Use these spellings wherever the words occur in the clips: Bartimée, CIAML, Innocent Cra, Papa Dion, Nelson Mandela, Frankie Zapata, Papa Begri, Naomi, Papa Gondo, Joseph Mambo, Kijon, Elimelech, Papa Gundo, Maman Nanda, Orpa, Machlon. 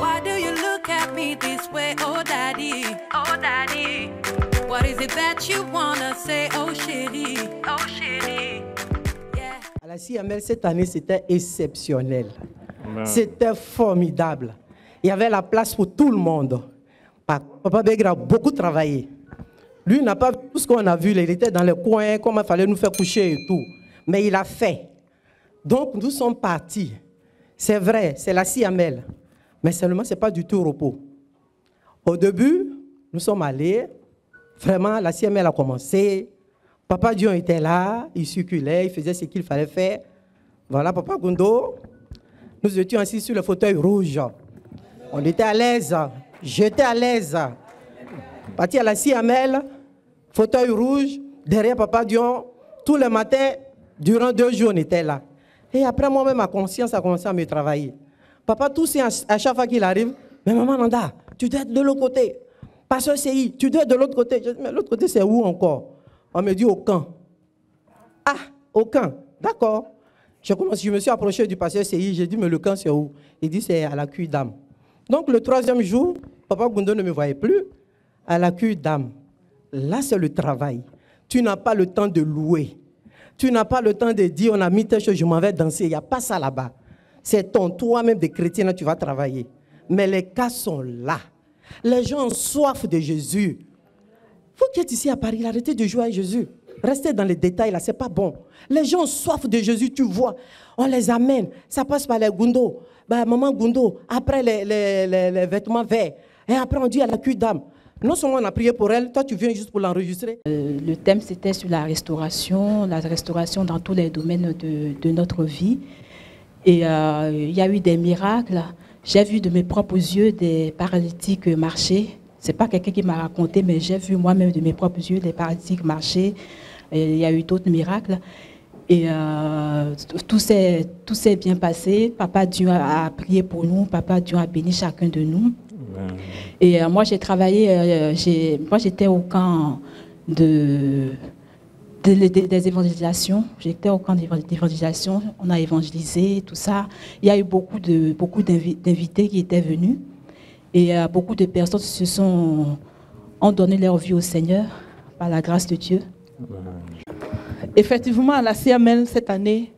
Why do you look at me this way, oh daddy? Oh daddy. What is it that you wanna say, oh chérie? Oh chérie. Yeah. À la CIAML cette année, c'était exceptionnel. C'était formidable. Il y avait la place pour tout le monde. Papa Begri a beaucoup travaillé. Lui n'a pas vu tout ce qu'on a vu. Il était dans le coin, comment il fallait nous faire coucher et tout. Mais il a fait. Donc nous sommes partis. C'est vrai, c'est la CIAML. Mais seulement, ce n'est pas du tout repos. Au début, nous sommes allés. Vraiment, la CIAML a commencé. Papa Dion était là, il circulait, il faisait ce qu'il fallait faire. Voilà, Papa Gondo. Nous étions assis sur le fauteuil rouge. On était à l'aise. J'étais à l'aise. Parti à la CIAML, fauteuil rouge, derrière Papa Dion. Tous les matins, durant 2 jours, on était là. Et après, moi-même, ma conscience a commencé à me travailler. Papa, toussait à chaque fois qu'il arrive. Mais Maman Nanda, tu dois être de l'autre côté. Parce que c'est CI, tu dois être de l'autre côté. Je dis, mais l'autre côté, c'est où encore? On me dit au camp. Ah, au camp. D'accord. Je me suis approché du pasteur CI, j'ai dit, mais le camp c'est où? Il dit, c'est à la cuire d'âme. Donc le 3e jour, Papa Gundo ne me voyait plus, à la cuire d'âme. Là, c'est le travail. Tu n'as pas le temps de louer. Tu n'as pas le temps de dire, on a mis tes choses, je m'en vais danser. Il n'y a pas ça là-bas. C'est ton toi-même de chrétien, là, tu vas travailler. Mais les cas sont là. Les gens ont soif de Jésus. Vous qui êtes ici à Paris, arrêtez de jouer à Jésus. Rester dans les détails, là, c'est pas bon. Les gens ont soif de Jésus, tu vois. On les amène. Ça passe par les Gundo. Ben, Maman Gundo, après les vêtements verts. Et après, on dit à la cuir d'âme. Non seulement on a prié pour elle, toi, tu viens juste pour l'enregistrer. Le thème, c'était sur la restauration dans tous les domaines de notre vie. Et il y a eu des miracles. J'ai vu de mes propres yeux des paralytiques marcher. C'est pas quelqu'un qui m'a raconté, mais j'ai vu moi-même de mes propres yeux des paralytiques marcher. Il y a eu d'autres miracles. Et tout s'est bien passé. Papa Dieu a prié pour nous. Papa Dieu a béni chacun de nous. Wow. Et moi, j'ai travaillé. Moi, j'étais au camp des évangélisations. J'étais au camp d'évangélisation. On a évangélisé, tout ça. Il y a eu beaucoup d'invités qui étaient venus. Et beaucoup de personnes ont donné leur vie au Seigneur par la grâce de Dieu. Wow. Effectivement, à la CIAML cette année,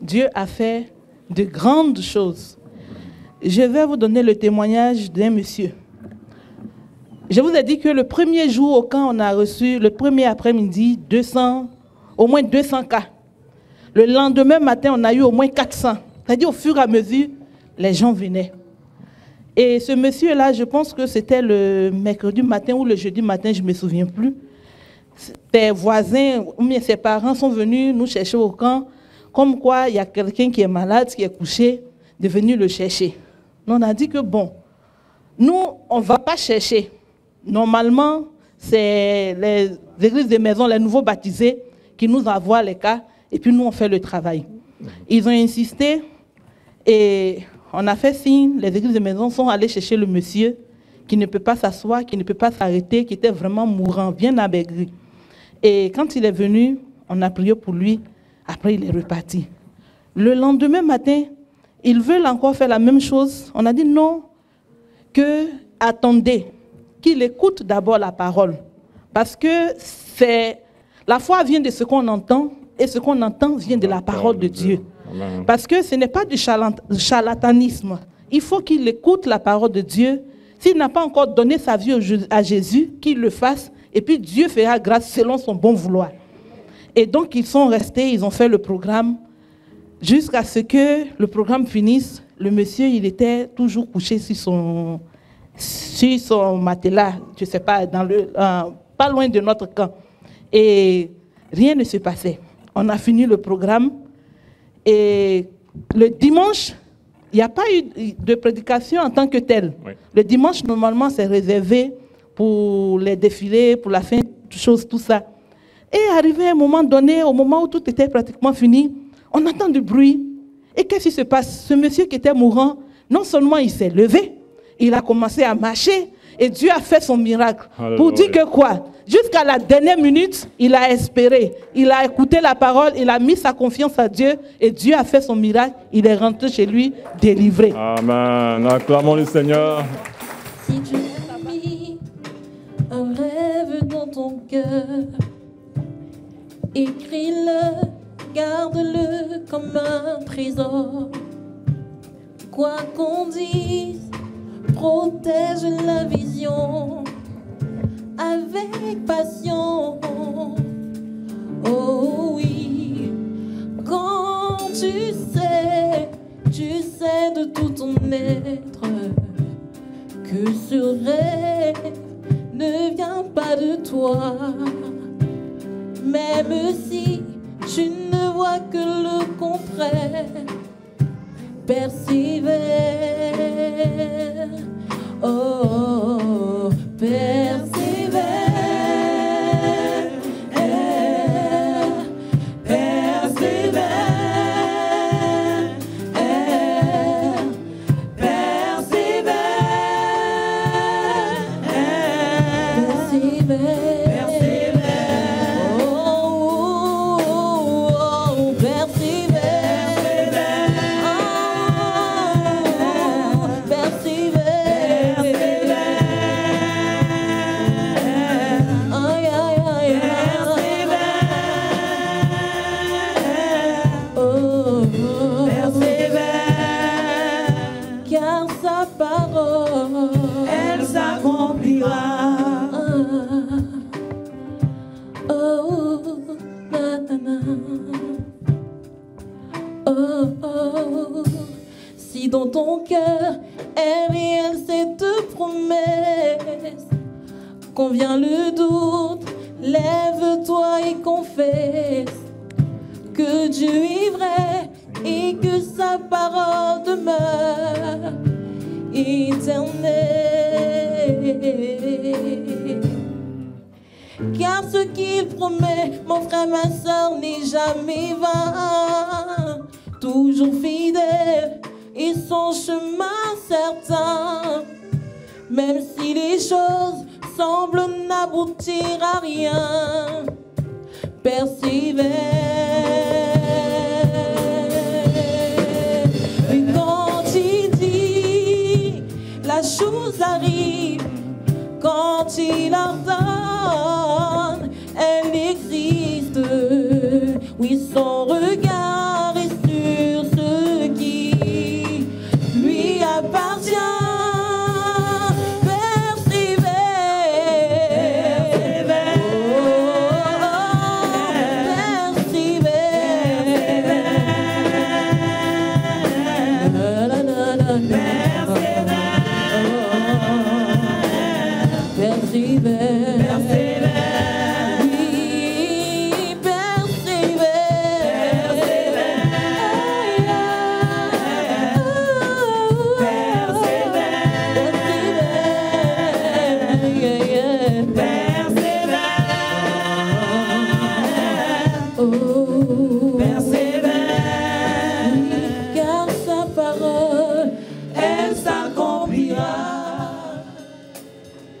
Dieu a fait de grandes choses. Je vais vous donner le témoignage d'un monsieur. Je vous ai dit que le premier jour au camp, on a reçu, le premier après-midi, au moins 200 cas. Le lendemain matin, on a eu au moins 400. C'est-à-dire, au fur et à mesure, les gens venaient. Et ce monsieur-là, je pense que c'était le mercredi matin ou le jeudi matin, je ne me souviens plus. Tes voisins ou bien ses parents sont venus nous chercher au camp, comme quoi il y a quelqu'un qui est malade, qui est couché, de venir le chercher. On a dit que bon, nous, on ne va pas chercher. Normalement, c'est les églises de maison, les nouveaux baptisés, qui nous envoient les cas, et puis nous, on fait le travail. Ils ont insisté, et on a fait signe, les églises de maison sont allées chercher le monsieur, qui ne peut pas s'asseoir, qui ne peut pas s'arrêter, qui était vraiment mourant, bien amaigri. Et quand il est venu, on a prié pour lui. Après, il est reparti. Le lendemain matin, ils veulent encore faire la même chose. On a dit non, que attendez, qu'il écoute d'abord la parole. Parce que la foi vient de ce qu'on entend, et ce qu'on entend vient de la parole de Dieu. Amen. Parce que ce n'est pas du charlatanisme. Il faut qu'il écoute la parole de Dieu. S'il n'a pas encore donné sa vie à Jésus, qu'il le fasse. Et puis Dieu fera grâce selon son bon vouloir. Et donc ils sont restés, ils ont fait le programme jusqu'à ce que le programme finisse. Le monsieur, il était toujours couché sur son matelas, je ne sais pas, pas loin de notre camp. Et rien ne se passait. On a fini le programme. Et le dimanche, il n'y a pas eu de prédication en tant que telle. Oui. Le dimanche, normalement, c'est réservé pour les défilés, pour la fin, choses, tout ça. Et arrivé à un moment donné, au moment où tout était pratiquement fini, on entend du bruit. Et qu'est-ce qui se passe? Ce monsieur qui était mourant, non seulement il s'est levé, il a commencé à marcher et Dieu a fait son miracle. Alléluia. Pour dire que quoi? Jusqu'à la dernière minute, il a espéré, il a écouté la parole, il a mis sa confiance à Dieu et Dieu a fait son miracle, il est rentré chez lui délivré. Amen, acclamons le Seigneur. Si tu as mis un rêve dans ton cœur, écris-le, garde-le comme un trésor. Quoi qu'on dise, protège la vision avec patience. Oh oui, quand tu sais de tout ton être que ce rêve ne vient pas de toi. Même si tu ne vois que le contraire, persévère, oh, persévère, persévère, persévère, persévère. Si dans ton cœur est réelle cette promesse, quand vient le doute, lève-toi et confesse que Dieu est vrai et que sa parole demeure éternelle. Car ce qu'il promet, mon frère, ma soeur, n'est jamais vain. Toujours fidèle et son chemin certain. Même si les choses semblent n'aboutir à rien, persévère. Et quand il dit, la chose arrive. Quand il ordonne, elle existe. Oui, son regard est sur ce qui lui appartient.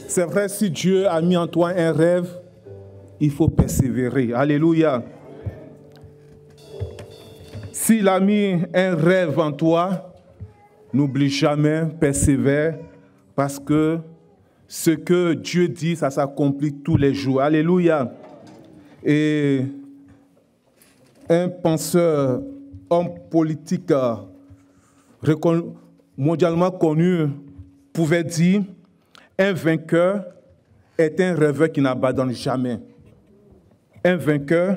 C'est vrai, si Dieu a mis en toi un rêve, il faut persévérer. Alléluia. S'il a mis un rêve en toi, n'oublie jamais, persévère, parce que ce que Dieu dit, ça s'accomplit tous les jours. Alléluia. Et un penseur, homme politique mondialement connu, pouvait dire: un vainqueur est un rêveur qui n'abandonne jamais. Un vainqueur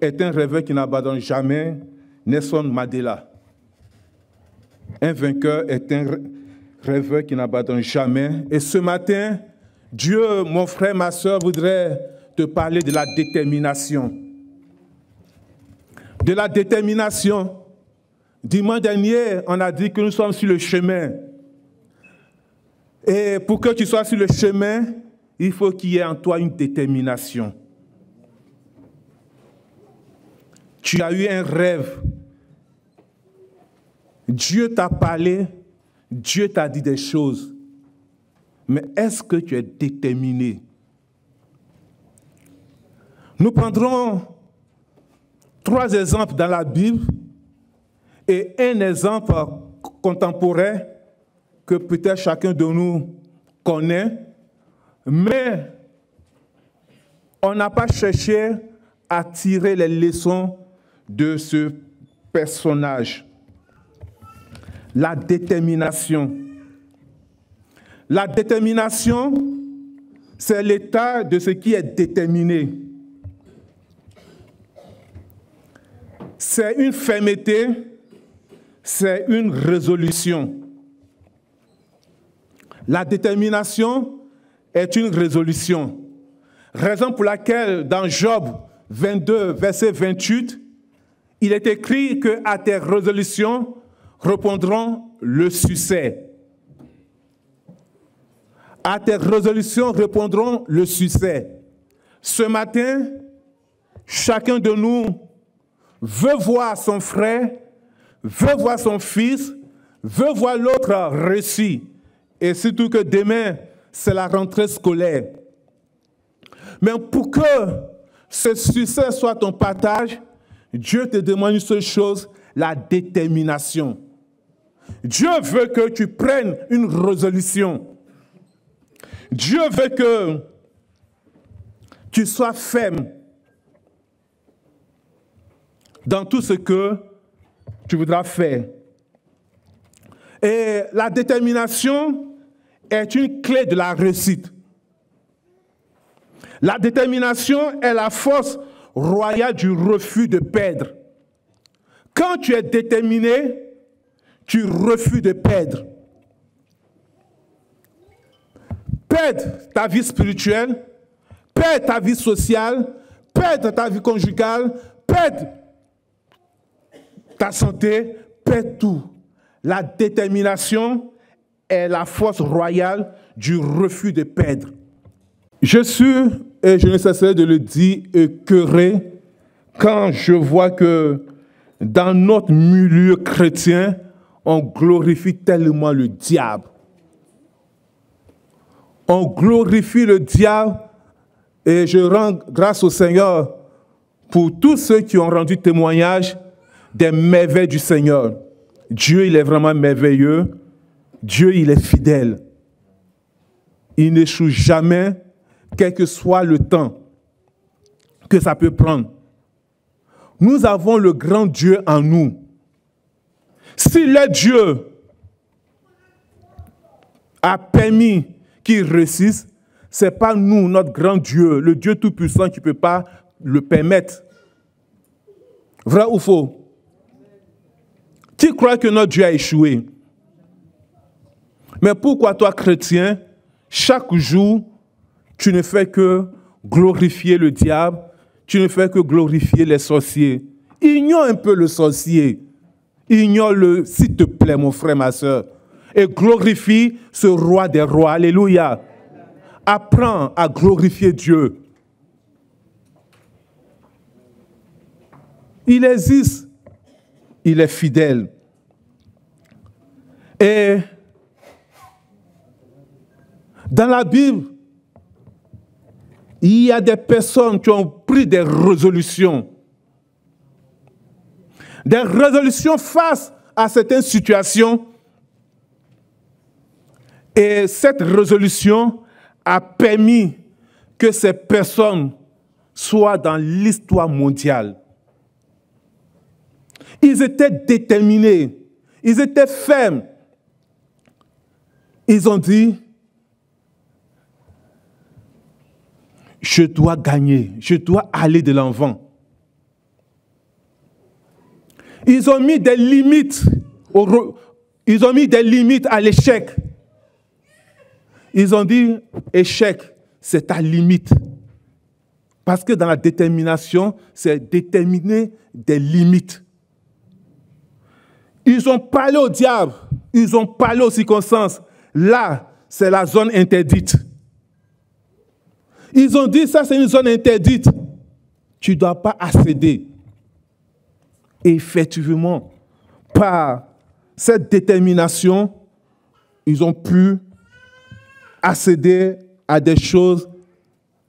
est un rêveur qui n'abandonne jamais. Nelson Mandela. Un vainqueur est un rêveur qui n'abandonne jamais. Et ce matin, Dieu, mon frère, ma soeur, voudrait te parler de la détermination. De la détermination. Dimanche dernier, on a dit que nous sommes sur le chemin. Et pour que tu sois sur le chemin, il faut qu'il y ait en toi une détermination. Tu as eu un rêve. Dieu t'a parlé, Dieu t'a dit des choses. Mais est-ce que tu es déterminé? Nous prendrons 3 exemples dans la Bible et un exemple contemporain que peut-être chacun de nous connaît, mais on n'a pas cherché à tirer les leçons de ce personnage. La détermination. La détermination, c'est l'état de ce qui est déterminé. C'est une fermeté, c'est une résolution. La détermination est une résolution. Raison pour laquelle dans Job 22, verset 28, il est écrit que à tes résolutions répondront le succès. À tes résolutions répondront le succès. Ce matin, chacun de nous veut voir son frère, veut voir son fils, veut voir l'autre réussi. Et surtout que demain, c'est la rentrée scolaire. Mais pour que ce succès soit ton partage, Dieu te demande une seule chose, la détermination. Dieu veut que tu prennes une résolution. Dieu veut que tu sois ferme dans tout ce que tu voudras faire. Et la détermination est une clé de la réussite. La détermination est la force royale du refus de perdre. Quand tu es déterminé, tu refuses de perdre. Perdre ta vie spirituelle, perdre ta vie sociale, perdre ta vie conjugale, perdre ta santé, perdre tout. La détermination est la force royale du refus de perdre. Je suis, et je ne cesserai de le dire, écœuré quand je vois que dans notre milieu chrétien, on glorifie tellement le diable. On glorifie le diable et je rends grâce au Seigneur pour tous ceux qui ont rendu témoignage des merveilles du Seigneur. Dieu, il est vraiment merveilleux. Dieu, il est fidèle. Il n'échoue jamais, quel que soit le temps que ça peut prendre. Nous avons le grand Dieu en nous. Si le Dieu a permis qu'il réussisse, ce n'est pas nous, notre grand Dieu, le Dieu Tout-Puissant qui ne peut pas le permettre. Vrai ou faux? Tu crois que notre Dieu a échoué? Mais pourquoi toi, chrétien, chaque jour, tu ne fais que glorifier le diable, tu ne fais que glorifier les sorciers? Ignore un peu le sorcier. Ignore-le, s'il te plaît, mon frère, ma soeur. Et glorifie ce roi des rois. Alléluia. Apprends à glorifier Dieu. Il existe. Il est fidèle. Et dans la Bible, il y a des personnes qui ont pris des résolutions. Des résolutions face à certaines situations. Et cette résolution a permis que ces personnes soient dans l'histoire mondiale. Ils étaient déterminés, ils étaient fermes. Ils ont dit, je dois gagner, je dois aller de l'avant. Ils ont mis des limites, ils ont mis des limites à l'échec. Ils ont dit, échec, c'est ta limite. Parce que dans la détermination, c'est déterminer des limites. Ils ont parlé au diable, ils ont parlé aux circonstances. Là, c'est la zone interdite. Ils ont dit, ça c'est une zone interdite. Tu ne dois pas accéder. Effectivement, par cette détermination, ils ont pu accéder à des choses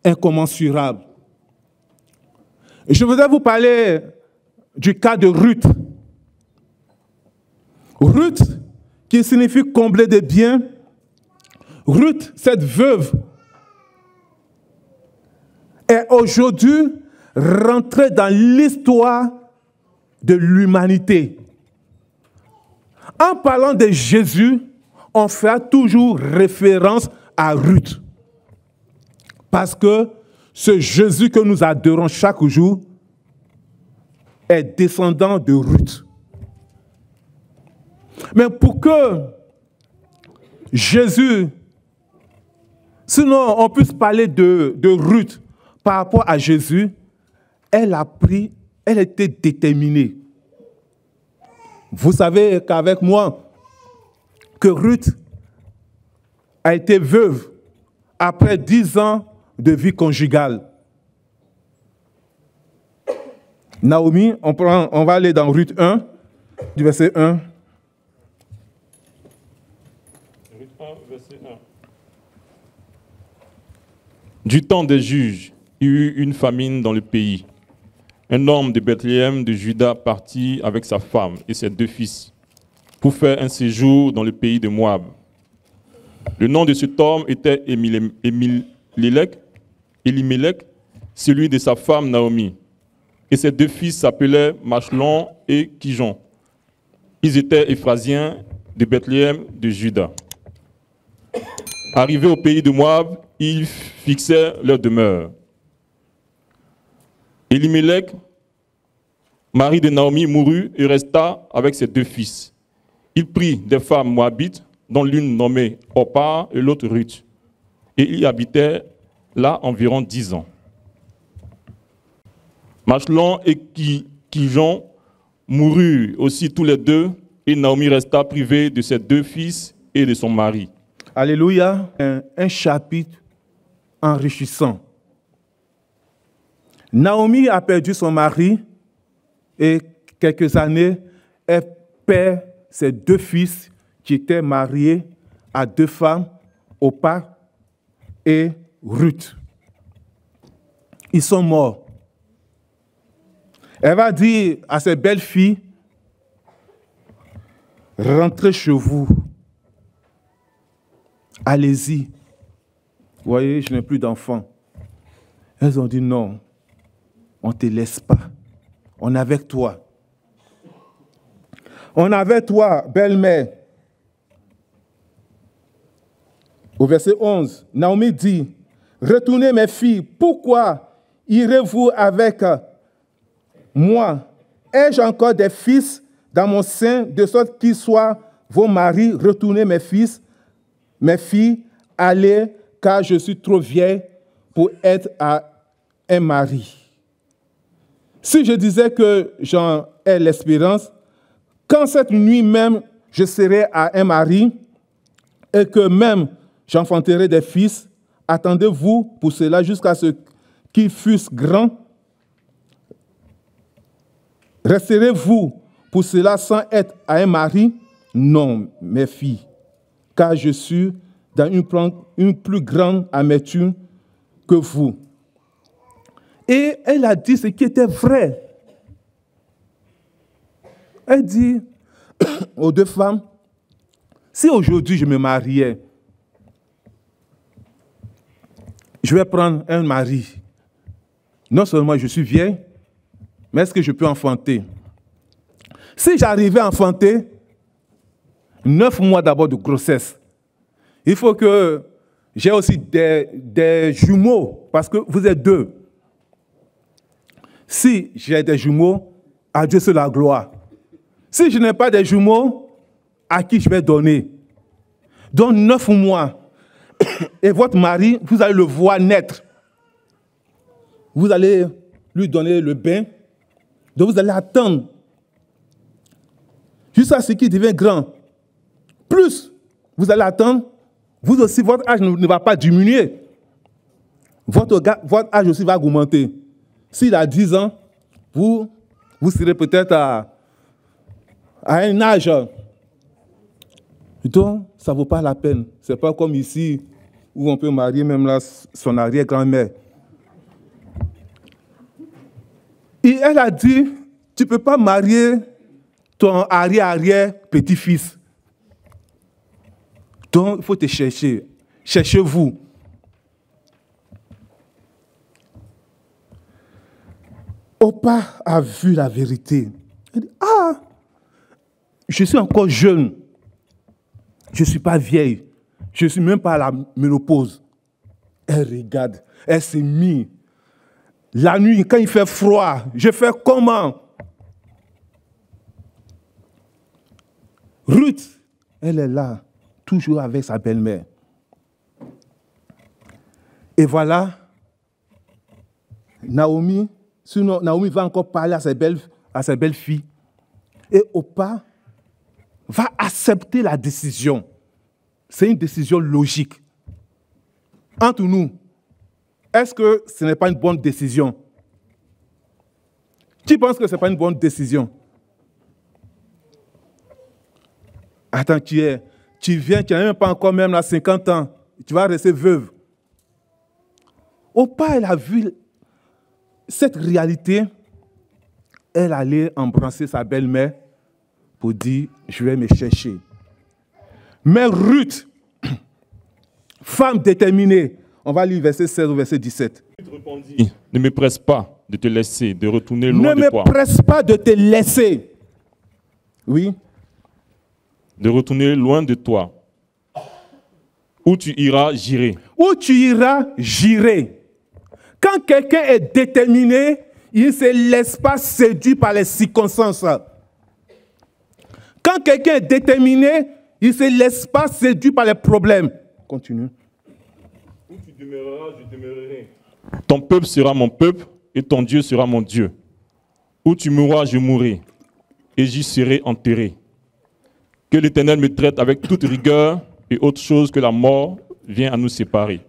incommensurables. Je voudrais vous parler du cas de Ruth. Ruth, qui signifie combler de biens. Ruth, cette veuve, est aujourd'hui rentrée dans l'histoire de l'humanité. En parlant de Jésus, on fera toujours référence à Ruth. Parce que ce Jésus que nous adorons chaque jour est descendant de Ruth. Mais pour que Jésus, sinon on puisse parler de Ruth par rapport à Jésus, elle a pris, elle était déterminée. Vous savez qu'avec moi, que Ruth a été veuve après 10 ans de vie conjugale. Naomi, on va aller dans Ruth 1, du verset 1. Ruth 1, verset 1. Du temps des juges, il y eut une famine dans le pays. Un homme de Bethléem de Juda partit avec sa femme et ses 2 fils pour faire un séjour dans le pays de Moab. Le nom de cet homme était Elimelech, celui de sa femme Naomi. Et ses 2 fils s'appelaient Machlon et Kijon. Ils étaient Éphrasiens de Bethléem de Juda. Arrivés au pays de Moab, ils fixaient leur demeure. Elimelech, mari de Naomi, mourut et resta avec ses 2 fils. Il prit des femmes moabites, dont l'une nommée Orpa et l'autre Ruth. Et il habitait là environ 10 ans. Machlon et Kijon moururent aussi tous les deux, et Naomi resta privée de ses 2 fils et de son mari. Alléluia, un chapitre enrichissant. Naomi a perdu son mari et quelques années, elle perd ses 2 fils qui étaient mariés à 2 femmes, Orpa et Ruth. Ils sont morts. Elle va dire à ses belles filles, rentrez chez vous, allez-y. Vous voyez, je n'ai plus d'enfants. Elles ont dit non, on ne te laisse pas, on est avec toi. On est avec toi, belle-mère. Au verset 11, Naomi dit, retournez mes filles, pourquoi irez-vous avec moi? Ai-je encore des fils dans mon sein, de sorte qu'ils soient vos maris? Retournez mes fils, mes filles, allez, car je suis trop vieille pour être à un mari. Si je disais que j'en ai l'espérance, quand cette nuit même je serai à un mari et que même j'enfanterai des fils, attendez-vous pour cela jusqu'à ce qu'ils fussent grands? Resterez-vous pour cela sans être à un mari? Non, mes filles, car je suis dans une plus grande amertume que vous. Et elle a dit ce qui était vrai. Elle dit aux 2 femmes, si aujourd'hui je me mariais, je vais prendre un mari. Non seulement je suis vieille, mais est-ce que je peux enfanter? Si j'arrivais à enfanter, 9 mois d'abord de grossesse, il faut que j'ai aussi des jumeaux, parce que vous êtes 2. Si j'ai des jumeaux, à Dieu c'est la gloire. Si je n'ai pas des jumeaux, à qui je vais donner? Donc 9 mois. Et votre mari, vous allez le voir naître. Vous allez lui donner le bain. Donc vous allez attendre jusqu'à ce qu'il devienne grand. Plus vous allez attendre, vous aussi, votre âge ne va pas diminuer. Votre âge aussi va augmenter. S'il a 10 ans, vous serez peut-être à un âge. Donc, ça ne vaut pas la peine. Ce n'est pas comme ici, où on peut marier même là son arrière-grand-mère. Et elle a dit, tu ne peux pas marier ton arrière-arrière-petit-fils. Donc, il faut te chercher. Cherchez-vous. Opa a vu la vérité. Il dit, ah, je suis encore jeune. Je ne suis pas vieille. Je ne suis même pas à la ménopause. Elle regarde. Elle s'est mise. La nuit, quand il fait froid, je fais comment? Ruth, elle est là, toujours avec sa belle-mère. Et voilà, Naomi, sinon Naomi va encore parler à ses belles-filles. Et Opa va accepter la décision. C'est une décision logique. Entre nous, est-ce que ce n'est pas une bonne décision? Tu penses que ce n'est pas une bonne décision? Attends, tu viens, tu n'as même pas encore même à 50 ans. Tu vas rester veuve. Opa, elle a vu cette réalité. Elle allait embrasser sa belle-mère pour dire, je vais me chercher. Mais Ruth, femme déterminée, on va lire verset 16 au verset 17. Ne me presse pas de te laisser, de retourner loin de toi. Ne me presse pas de te laisser. Oui. De retourner loin de toi. Où tu iras, j'irai. Où tu iras, j'irai. Quand quelqu'un est déterminé, il ne se laisse pas séduire par les circonstances. Quand quelqu'un est déterminé, il ne se laisse pas séduire par les problèmes. Continue. Où tu demeureras, je demeurerai. Ton peuple sera mon peuple et ton Dieu sera mon Dieu. Où tu mourras, je mourrai et j'y serai enterré. Que l'Éternel me traite avec toute rigueur et autre chose que la mort vient à nous séparer.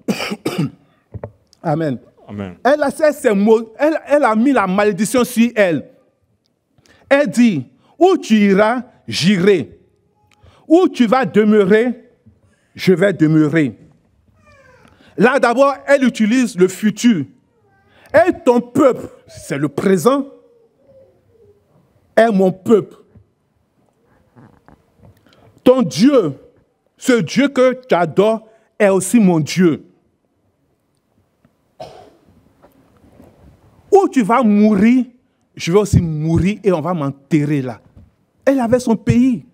Amen. Amen. Elle a mis la malédiction sur elle. Elle dit, où tu iras, j'irai. Où tu vas demeurer, je vais demeurer. Là, d'abord, elle utilise le futur. Et ton peuple, c'est le présent, est mon peuple. Ton Dieu, ce Dieu que tu adores, est aussi mon Dieu. Où tu vas mourir, je vais aussi mourir et on va m'enterrer là. Elle avait son pays.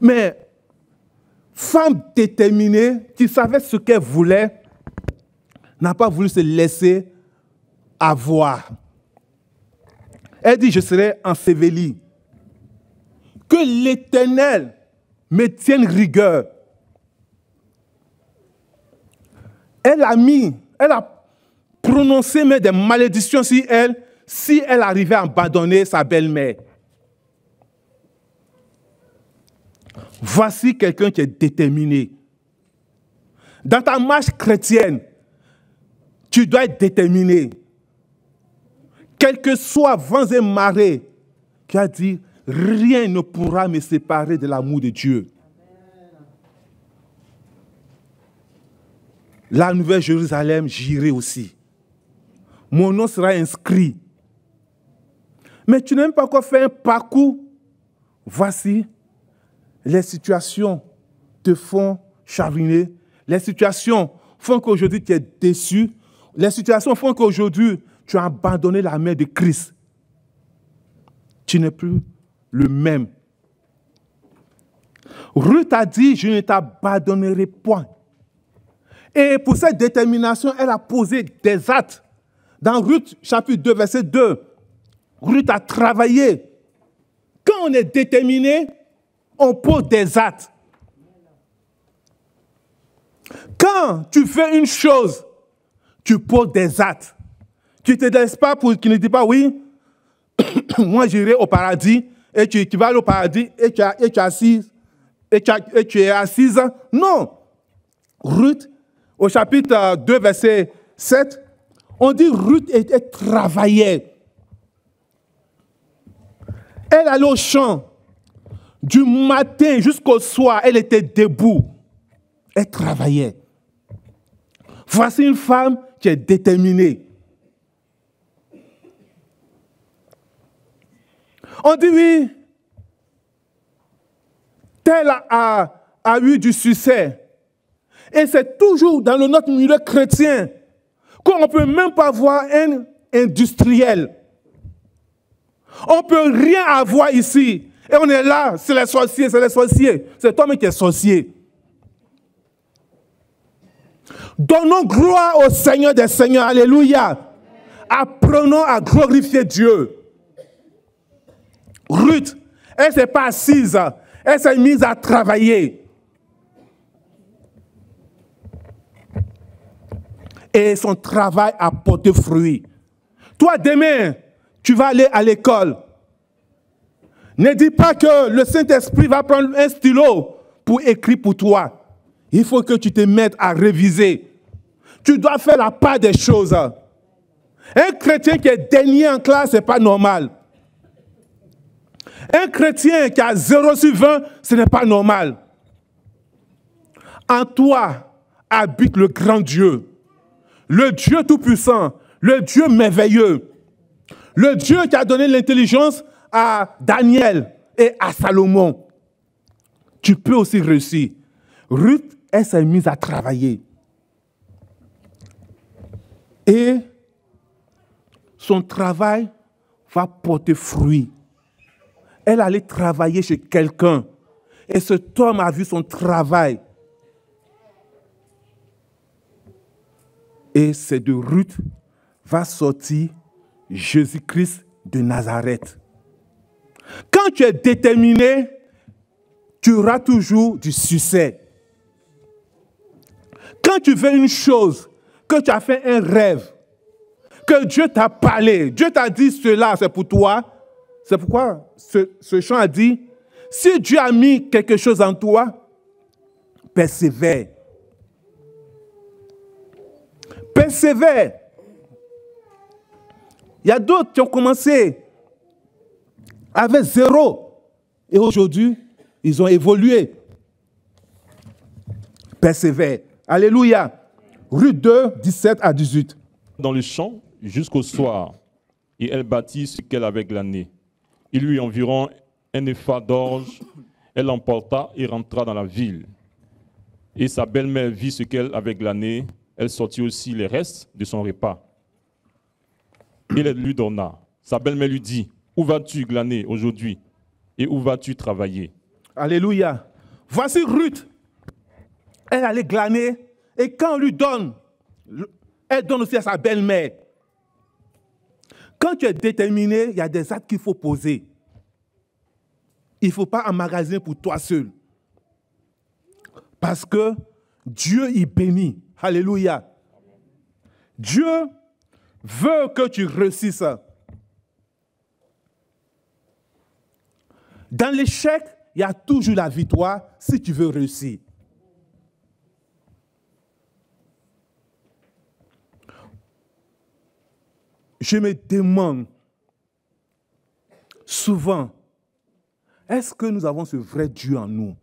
Mais femme déterminée, qui savait ce qu'elle voulait, n'a pas voulu se laisser avoir. Elle dit, je serai ensevelie. Que l'Éternel me tienne rigueur. Elle a prononcé même des malédictions sur elle, si elle arrivait à abandonner sa belle-mère. Voici quelqu'un qui est déterminé. Dans ta marche chrétienne, tu dois être déterminé. Quel que soit vents et marées, tu as dit, rien ne pourra me séparer de l'amour de Dieu. La nouvelle Jérusalem, j'irai aussi. Mon nom sera inscrit. Mais tu n'aimes pas encore faire un parcours. Voici, les situations te font chagriner. Les situations font qu'aujourd'hui tu es déçu. Les situations font qu'aujourd'hui tu as abandonné la main de Christ. Tu n'es plus le même. Ruth a dit, je ne t'abandonnerai point. Et pour cette détermination, elle a posé des actes. Dans Ruth, chapitre 2, verset 2, Ruth a travaillé. Quand on est déterminé, on pose des actes. Quand tu fais une chose, tu poses des actes. Tu ne te laisses pas pour qu'il ne dise pas, oui, moi j'irai au paradis. Et tu vas aller au paradis et tu es assise. Non. Ruth, au chapitre 2, verset 7, on dit Ruth travaillait. Elle allait au champ. Du matin jusqu'au soir, elle était debout. Elle travaillait. Voici une femme qui est déterminée. On dit oui, tel a eu du succès. Et c'est toujours dans notre milieu chrétien qu'on ne peut même pas avoir un industriel. On ne peut rien avoir ici. Et on est là, c'est les sorciers, c'est les sorciers. C'est toi-même qui es sorcier. Donnons gloire au Seigneur des Seigneurs. Alléluia. Apprenons à glorifier Dieu. Ruth, elle ne s'est pas assise. Elle s'est mise à travailler. Et son travail a porté fruit. Toi, demain, tu vas aller à l'école. Ne dis pas que le Saint-Esprit va prendre un stylo pour écrire pour toi. Il faut que tu te mettes à réviser. Tu dois faire la part des choses. Un chrétien qui est dernier en classe, ce n'est pas normal. Un chrétien qui a 0 sur 20, ce n'est pas normal. En toi habite le grand Dieu. Le Dieu tout-puissant, le Dieu merveilleux, le Dieu qui a donné l'intelligence à Daniel et à Salomon. Tu peux aussi réussir. Ruth, elle s'est mise à travailler. Et son travail va porter fruit. Elle allait travailler chez quelqu'un. Et cet homme a vu son travail. Et c'est de Ruth va sortir Jésus-Christ de Nazareth. Quand tu es déterminé, tu auras toujours du succès. Quand tu veux une chose, que tu as fait un rêve, que Dieu t'a parlé, Dieu t'a dit cela, c'est pour toi. C'est pourquoi ce chant a dit, si Dieu a mis quelque chose en toi, persévère. Persévère. Il y a d'autres qui ont commencé avec 0. Et aujourd'hui, ils ont évolué. Persévère. Alléluia. Ruth 2, 17 à 18. Dans les champs, jusqu'au soir, et elle bâtit ce qu'elle avait glané. Il lui environ un effort d'orge. Elle l'emporta et rentra dans la ville. Et sa belle-mère vit ce qu'elle avait glané. Elle sortit aussi les restes de son repas. Il lui donna. Sa belle-mère lui dit, où vas-tu glaner aujourd'hui et où vas-tu travailler? Alléluia. Voici Ruth. Elle allait glaner et quand on lui donne, elle donne aussi à sa belle-mère. Quand tu es déterminé, il y a des actes qu'il faut poser. Il ne faut pas emmagasiner pour toi seul. Parce que Dieu y bénit. Alléluia. Dieu veut que tu réussisses. Dans l'échec, il y a toujours la victoire si tu veux réussir. Je me demande souvent, est-ce que nous avons ce vrai Dieu en nous?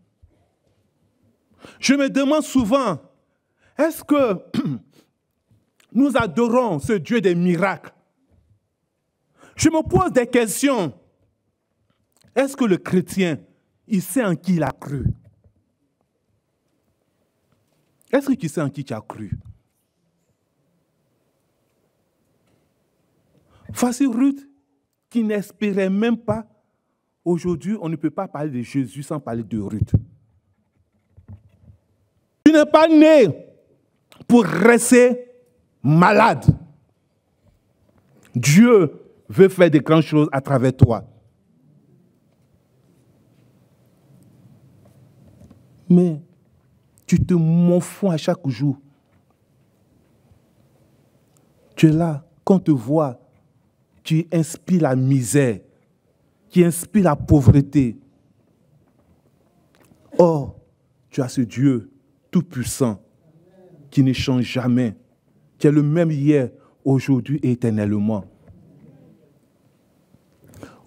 Je me demande souvent, est-ce que nous adorons ce Dieu des miracles? Je me pose des questions. Est-ce que le chrétien, il sait en qui il a cru? Est-ce que tu sais en qui tu as cru? Voici Ruth qui n'espérait même pas. Aujourd'hui, on ne peut pas parler de Jésus sans parler de Ruth. Tu n'es pas né pour rester malade. Dieu veut faire de grandes choses à travers toi. Mais tu te morfonds à chaque jour. Tu es là, quand on te voit, tu inspires la misère, tu inspires la pauvreté. Or, tu as ce Dieu tout-puissant qui ne change jamais, qui est le même hier, aujourd'hui et éternellement.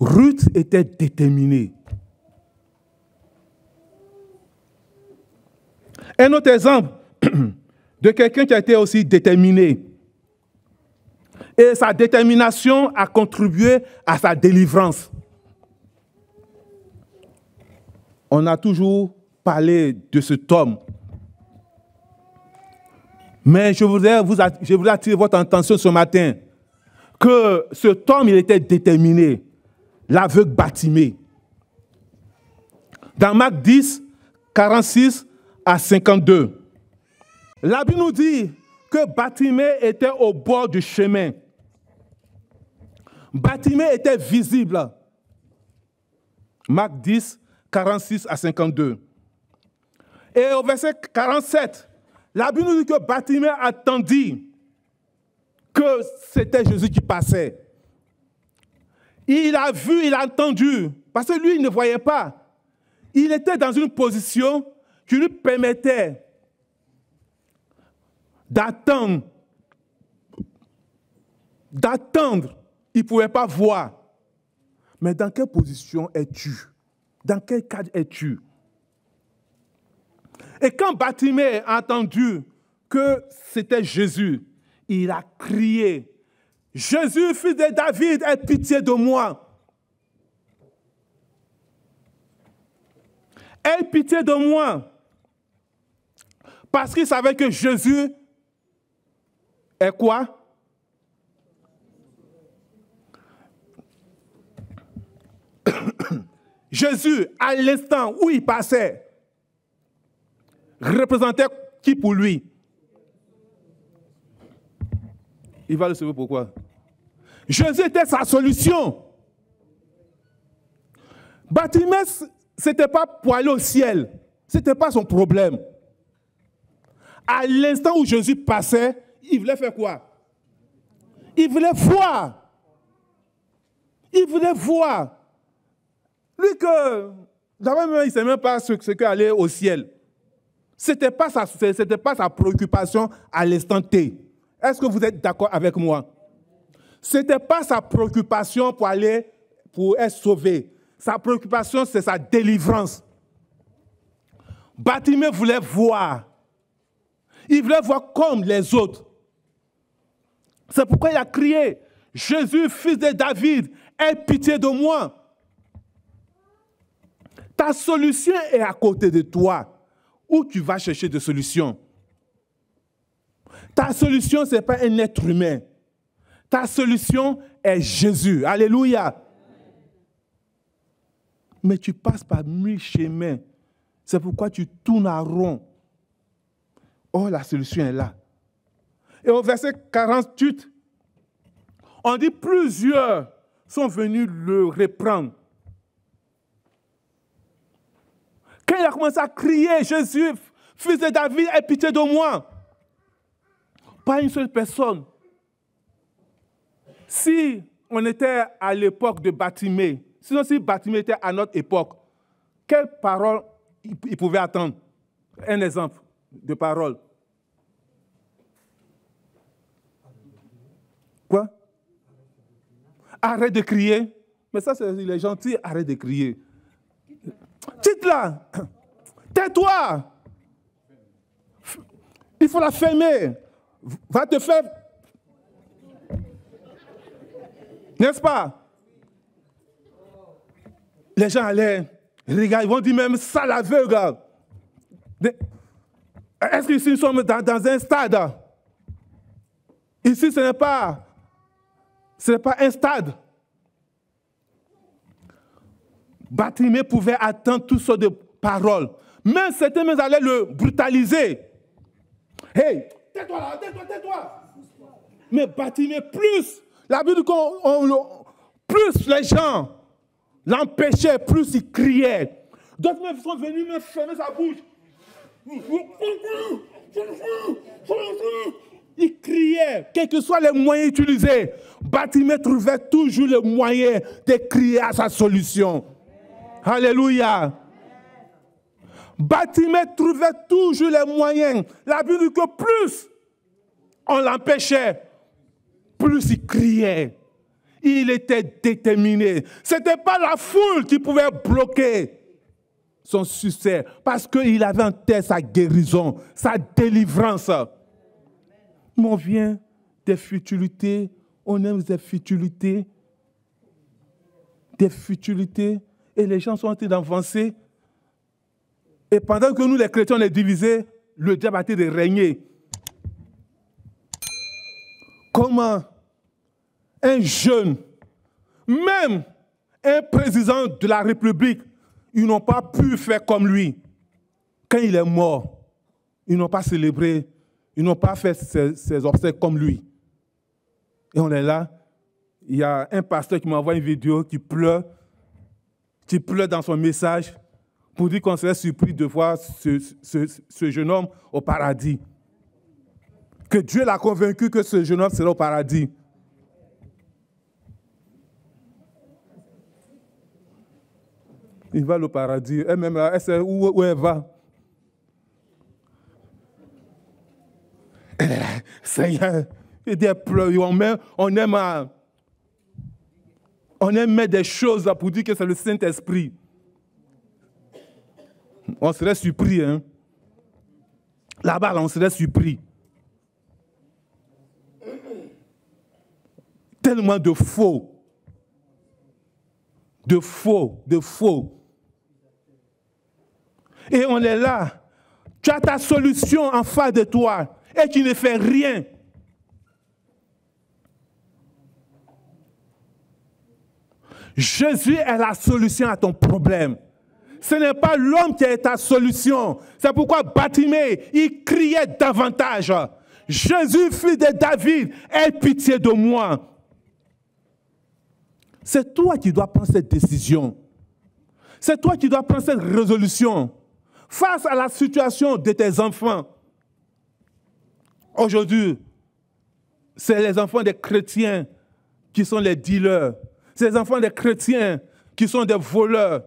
Ruth était déterminée. Un autre exemple de quelqu'un qui a été aussi déterminé. Et sa détermination a contribué à sa délivrance. On a toujours parlé de cet homme. Mais je voudrais attirer votre attention ce matin que cet homme, il était déterminé, l'aveugle Bartimée. Dans Marc 10, 46 à 52, la Bible nous dit que Bartimée était au bord du chemin. Bartimée était visible. Marc 10, 46 à 52. Et au verset 47, la Bible nous dit que Bartimée attendit que c'était Jésus qui passait. Il a vu, il a entendu, parce que lui, il ne voyait pas. Il était dans une position qui lui permettait d'attendre. D'attendre. Il ne pouvait pas voir. Mais dans quelle position es-tu? Dans quel cadre es-tu? Et quand Bartimée a entendu que c'était Jésus, il a crié, « Jésus, fils de David, aie pitié de moi. » Aie pitié de moi. Parce qu'il savait que Jésus est quoi? Jésus, à l'instant où il passait, représentait qui pour lui? Il va le sauver pourquoi? Jésus était sa solution. Bartimée, ce n'était pas pour aller au ciel. Ce n'était pas son problème. À l'instant où Jésus passait, il voulait faire quoi? Il voulait voir. Il voulait voir. Lui que, d'abord même, il ne sait même pas ce qu'aller au ciel. Ce n'était pas sa préoccupation à l'instant T. Est-ce que vous êtes d'accord avec moi? Ce n'était pas sa préoccupation pour être sauvé. Sa préoccupation, c'est sa délivrance. Bartimée voulait voir. Il voulait voir comme les autres. C'est pourquoi il a crié, « Jésus, fils de David, aie pitié de moi. » Ta solution est à côté de toi. Où tu vas chercher des solutions? Ta solution, ce n'est pas un être humain. Ta solution est Jésus. Alléluia. Mais tu passes par mille chemins. C'est pourquoi tu tournes en rond. Oh, la solution est là. Et au verset 48, on dit plusieurs sont venus le reprendre. Quand il a commencé à crier, Jésus, fils de David, aie pitié de moi. Pas une seule personne. Si on était à l'époque de Bartimée, sinon si Bartimée était à notre époque, quelle parole il pouvait attendre? Un exemple de parole. Quoi? Arrête de crier. Mais ça, il est gentil, arrête de crier. Quitte-la. Tais-toi. Il faut la fermer. Va te faire... N'est-ce pas? Les gens allaient, regarder, ils vont dire même ça l'aveugle. Est-ce qu'ici nous sommes dans un stade? Ici ce n'est pas un stade. Bartimée pouvait attendre toutes sortes de paroles. Même certains allaient le brutaliser. Hey, tais-toi là, tais-toi, tais-toi. Mais Bartimée, plus la Bible dit qu'on plus les gens l'empêchaient, plus il criait. D'autres même sont venus me fermer sa bouche. Il criait, quels que soient les moyens utilisés. Bartimée trouvait toujours le moyen de crier à sa solution. Alléluia. Bartimée trouvait toujours les moyens. La Bible dit que plus on l'empêchait, plus il criait. Il était déterminé. Ce n'était pas la foule qui pouvait bloquer. son succès, parce qu'il avait en tête sa guérison, sa délivrance. Mais on vient des futilités, on aime des futilités, et les gens sont en train d'avancer. Et pendant que nous, les chrétiens, on est divisés, le diable a été de régner. Comment un jeune, même un président de la République, ils n'ont pas pu faire comme lui. Quand il est mort, ils n'ont pas célébré, ils n'ont pas fait ses obsèques comme lui. Et on est là, il y a un pasteur qui m'envoie une vidéo qui pleure dans son message pour dire qu'on serait surpris de voir ce jeune homme au paradis. Que Dieu l'a convaincu que ce jeune homme sera au paradis. Il va au paradis. Elle-même, elle sait où elle va. Seigneur, il dit, on aime mettre des choses pour dire que c'est le Saint-Esprit. On serait surpris. Hein? Là-bas, on serait surpris. Tellement de faux. De faux, de faux. Et on est là. Tu as ta solution en face de toi et tu ne fais rien. Jésus est la solution à ton problème. Ce n'est pas l'homme qui est ta solution. C'est pourquoi Bartimée, il criait davantage. Jésus, fils de David, aie pitié de moi. C'est toi qui dois prendre cette décision. C'est toi qui dois prendre cette résolution. Face à la situation de tes enfants, aujourd'hui, c'est les enfants des chrétiens qui sont les dealers. C'est les enfants des chrétiens qui sont des voleurs.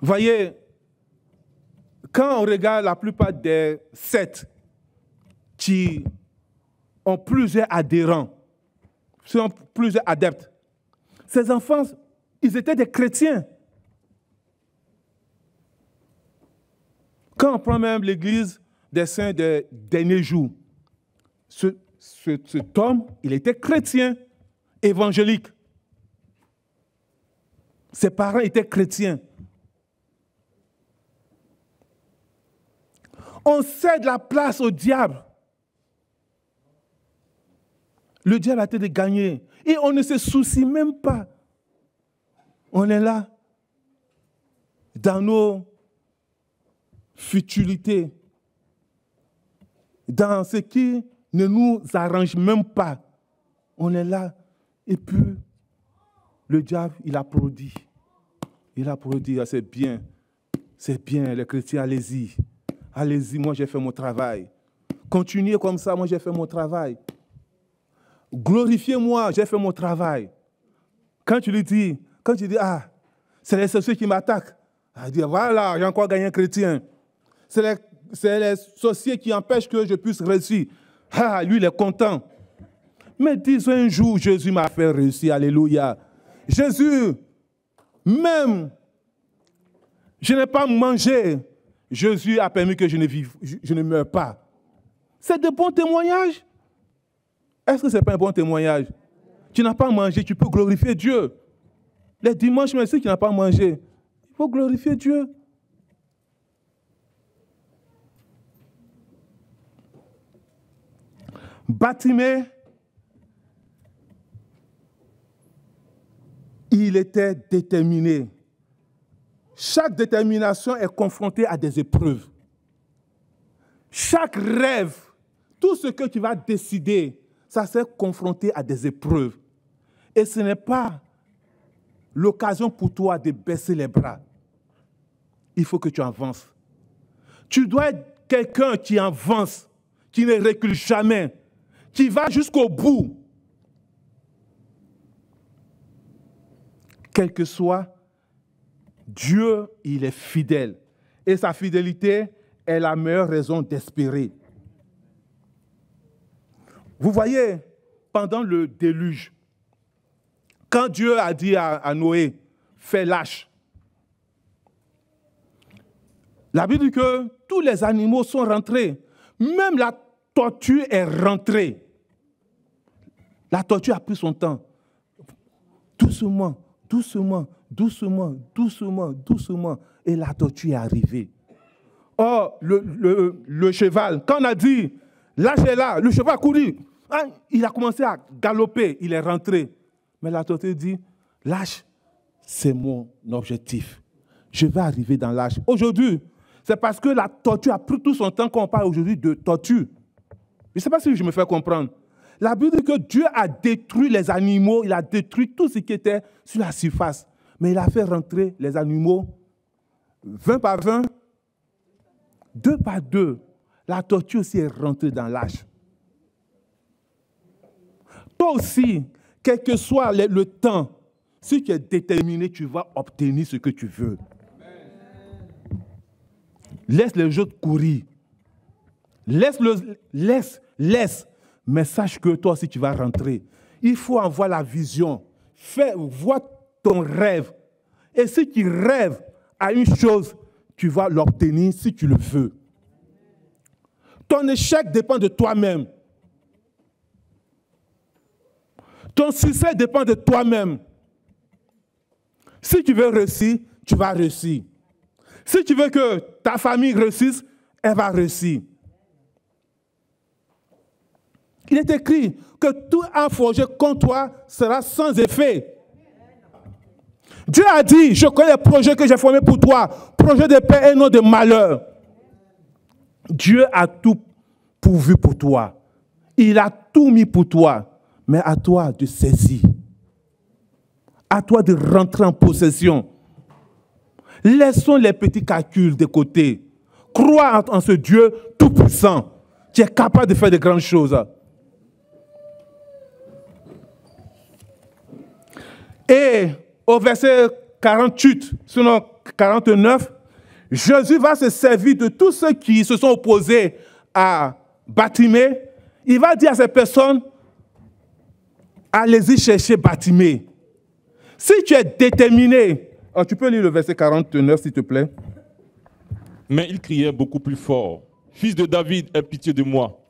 Voyez, quand on regarde la plupart des sectes qui ont plusieurs adhérents, sont plusieurs adeptes. Ces enfants, ils étaient des chrétiens. Quand on prend même l'église des saints des derniers jours, cet homme, il était chrétien, évangélique. Ses parents étaient chrétiens. On cède la place au diable. Le diable a été de gagner. Et on ne se soucie même pas. On est là, dans nos futilités, dans ce qui ne nous arrange même pas. On est là. Et puis, le diable, il applaudit. Il applaudit. Ah, c'est bien. C'est bien, les chrétiens, allez-y. Allez-y, moi j'ai fait mon travail. Continuez comme ça, moi j'ai fait mon travail. Glorifiez-moi, j'ai fait mon travail. Quand tu lui dis, ah, c'est les sociétés qui m'attaquent, il dit, voilà, j'ai encore gagné un chrétien. C'est les sociétés qui empêchent que je puisse réussir. Ah, lui, il est content. Mais disons un jour, Jésus m'a fait réussir, alléluia. Jésus, même, je n'ai pas mangé, Jésus a permis que je ne meure pas. C'est de bons témoignages. Est-ce que ce n'est pas un bon témoignage? Tu n'as pas mangé, tu peux glorifier Dieu. Les dimanches, même si tu n'as pas mangé, il faut glorifier Dieu. Bartimée, il était déterminé. Chaque détermination est confrontée à des épreuves. Chaque rêve, tout ce que tu vas décider, ça s'est confronté à des épreuves. Et ce n'est pas l'occasion pour toi de baisser les bras. Il faut que tu avances. Tu dois être quelqu'un qui avance, qui ne recule jamais, qui va jusqu'au bout. Quel que soit, Dieu, il est fidèle. Et sa fidélité est la meilleure raison d'espérer. Vous voyez, pendant le déluge, quand Dieu a dit à Noé, fais l'arche, La Bible dit que tous les animaux sont rentrés. Même la tortue est rentrée. La tortue a pris son temps. Doucement, doucement, doucement, doucement, doucement. Et la tortue est arrivée. Or, le cheval, quand on a dit, lâchez-la, le cheval a couru. Hein, il a commencé à galoper, il est rentré. Mais la tortue dit, lâche, c'est mon objectif. Je vais arriver dans l'âge. Aujourd'hui, c'est parce que la tortue a pris tout son temps qu'on parle aujourd'hui de tortue. Je ne sais pas si je me fais comprendre. La Bible dit que Dieu a détruit les animaux, il a détruit tout ce qui était sur la surface. Mais il a fait rentrer les animaux 20 par 20, 2 par 2. La tortue aussi est rentrée dans l'âge. Toi aussi, quel que soit le temps, si tu es déterminé, tu vas obtenir ce que tu veux. Laisse les autres courir. Laisse. Mais sache que toi aussi, tu vas rentrer. Il faut avoir la vision. Vois ton rêve. Et si tu rêves à une chose, tu vas l'obtenir si tu le veux. Ton échec dépend de toi-même. Ton succès dépend de toi-même. Si tu veux réussir, tu vas réussir. Si tu veux que ta famille réussisse, elle va réussir. Il est écrit que tout arme forgé contre toi sera sans effet. Dieu a dit, je connais les projets que j'ai formés pour toi, projets de paix et non de malheur. Dieu a tout pourvu pour toi. Il a tout mis pour toi. Mais à toi de saisir. À toi de rentrer en possession. Laissons les petits calculs de côté. Crois en ce Dieu tout-puissant. Tu es capable de faire de grandes choses. Et au verset 48, sinon 49, Jésus va se servir de tous ceux qui se sont opposés à Batimée. Il va dire à ces personnes, allez-y chercher Batimée. Si tu es déterminé, alors tu peux lire le verset 49, s'il te plaît. Mais il criait beaucoup plus fort, « Fils de David, aie pitié de moi !»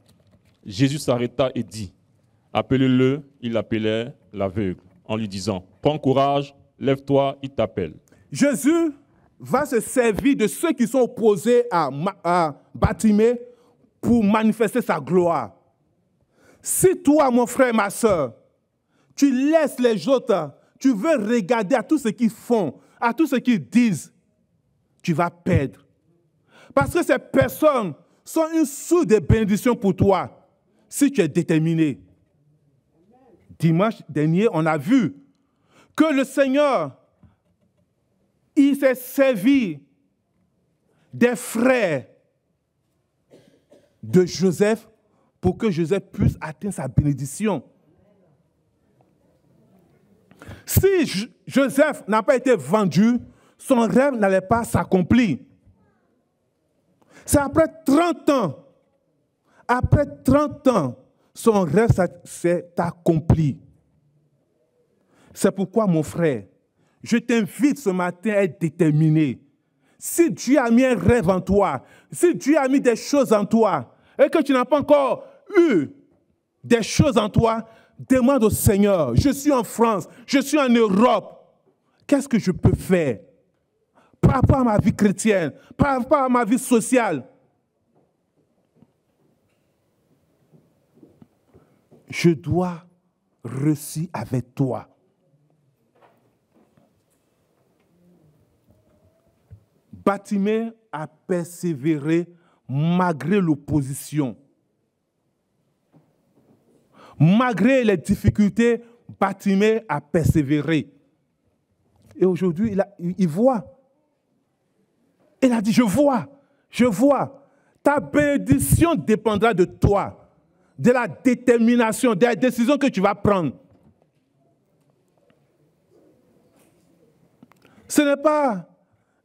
Jésus s'arrêta et dit, « Appelez-le » Il appelait l'aveugle en lui disant, « Prends courage, lève-toi, il t'appelle. » Jésus va se servir de ceux qui sont opposés à Batimée pour manifester sa gloire. Si toi, mon frère, ma soeur, tu laisses les autres, tu veux regarder à tout ce qu'ils font, à tout ce qu'ils disent, tu vas perdre. Parce que ces personnes sont une source de bénédiction pour toi, si tu es déterminé. Dimanche dernier, on a vu que le Seigneur, il s'est servi des frères de Joseph pour que Joseph puisse atteindre sa bénédiction. Si Joseph n'a pas été vendu, son rêve n'allait pas s'accomplir. C'est après 30 ans, son rêve s'est accompli. C'est pourquoi, mon frère, je t'invite ce matin à être déterminé. Si Dieu a mis un rêve en toi, si Dieu a mis des choses en toi, et que tu n'as pas encore eu des choses en toi, demande au Seigneur, je suis en France, je suis en Europe, qu'est-ce que je peux faire par rapport à ma vie chrétienne, par rapport à ma vie sociale? Je dois réussir avec toi. Batimée a persévéré malgré l'opposition. Malgré les difficultés, Batimée a persévéré. Et aujourd'hui, il voit. Il a dit, je vois, ta bénédiction dépendra de toi, de la détermination, de la décision que tu vas prendre. Ce n'est pas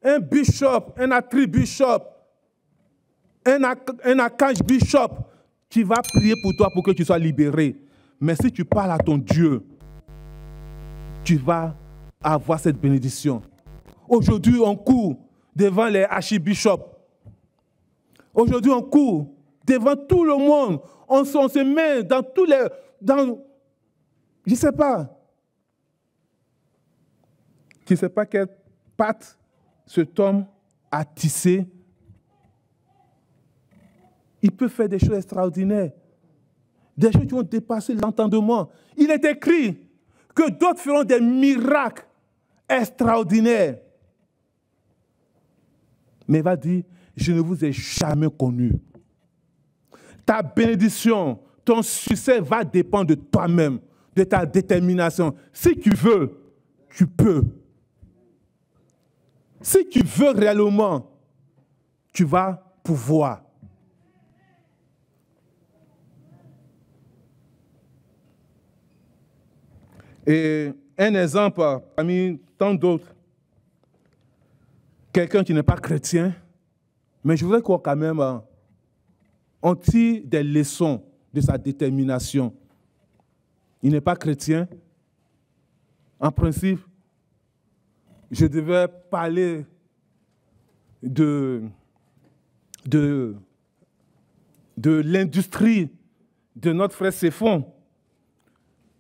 un bishop, un attribishop, un archange bishop qui va prier pour toi pour que tu sois libéré. Mais si tu parles à ton Dieu, tu vas avoir cette bénédiction. Aujourd'hui, on court devant les archibishops, Aujourd'hui, on court devant tout le monde. On se met dans tous les... je ne sais pas. Je ne sais pas quelle patte cet homme a tissé. Il peut faire des choses extraordinaires. Des choses qui ont dépassé l'entendement. Il est écrit que d'autres feront des miracles extraordinaires. Mais il va dire, je ne vous ai jamais connu. Ta bénédiction, ton succès va dépendre de toi-même, de ta détermination. Si tu veux, tu peux. Si tu veux réellement, tu vas pouvoir. Et un exemple parmi tant d'autres, quelqu'un qui n'est pas chrétien, mais je voudrais qu'on quand même on tire des leçons de sa détermination. Il n'est pas chrétien. En principe, je devais parler de l'industrie de notre frère Séphon,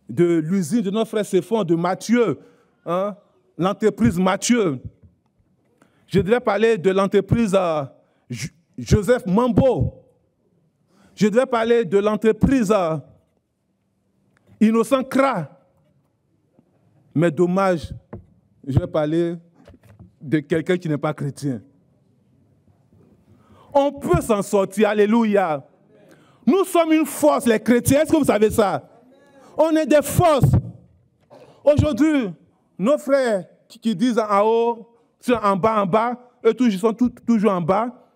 de l'usine de notre frère Séphon, de Mathieu, hein, l'entreprise Mathieu. Je devais parler de l'entreprise Joseph Mambo. Je devais parler de l'entreprise Innocent Cra. Mais dommage, je vais parler de quelqu'un qui n'est pas chrétien. On peut s'en sortir, alléluia. Nous sommes une force, les chrétiens, est-ce que vous savez ça? On est des forces. Aujourd'hui, nos frères qui disent en haut, en bas, eux ils sont toujours en bas.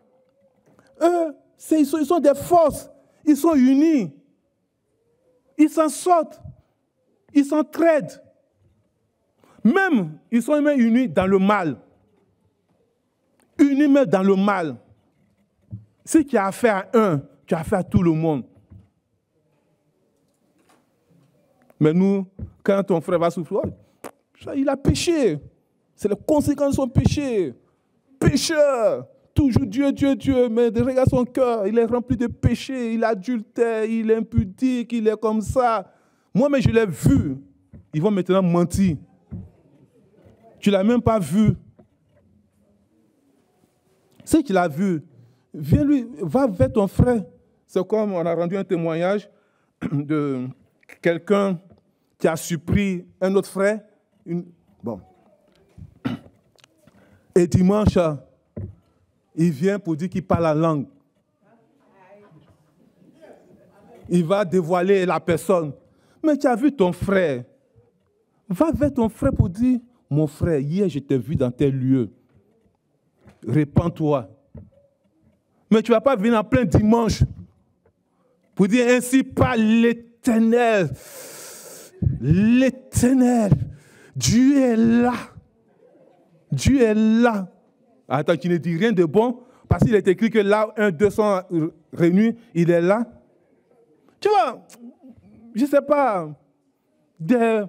Eux, ils sont des forces, ils sont unis. Ils s'en sortent, ils s'entraident. Même, ils sont même unis dans le mal. Unis même dans le mal. Si tu as affaire à un, tu as affaire à tout le monde. Mais nous, quand ton frère va souffrir, oh, il a péché. C'est les conséquences de son péché. Pécheur. Toujours Dieu, Dieu, Dieu. Mais regarde son cœur. Il est rempli de péché. Il adultère. Il est impudique. Il est comme ça. Moi-même, je l'ai vu. Ils vont maintenant mentir. Tu ne l'as même pas vu. Ce qu'il a vu, viens lui, va vers ton frère. C'est comme on a rendu un témoignage de quelqu'un qui a surpris un autre frère. Bon. Et dimanche, il vient pour dire qu'il parle la langue. Il va dévoiler la personne. Mais tu as vu ton frère. Va vers ton frère pour dire, mon frère, hier je t'ai vu dans tel lieu. Répands-toi. Mais tu ne vas pas venir en plein dimanche pour dire ainsi par l'Éternel. L'Éternel, Dieu est là. Dieu est là. Attends, tu ne dis rien de bon, parce qu'il est écrit que là, 1, 200 réunis, il est là. Tu vois, je ne sais pas, des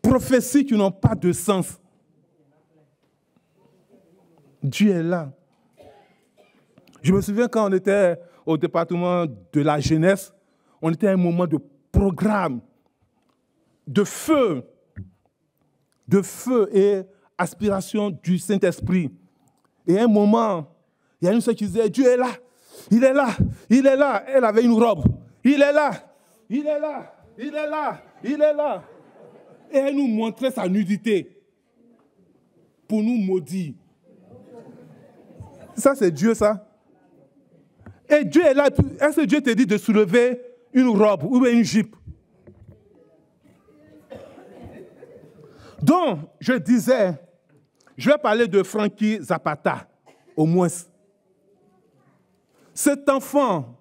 prophéties qui n'ont pas de sens. Dieu est là. Je me souviens quand on était au département de la jeunesse, on était à un moment de programme, de feu, et aspiration du Saint-Esprit. Et à un moment, il y a une soeur qui disait, Dieu est là, il est là, il est là. Elle avait une robe. Il est là, il est là, il est là, il est là. Et elle nous montrait sa nudité pour nous maudire. Ça, c'est Dieu, ça. Et Dieu est là. Est-ce que Dieu te dit de soulever une robe ou une jupe? Donc, je disais, je vais parler de Frankie Zapata, au moins. Cet enfant,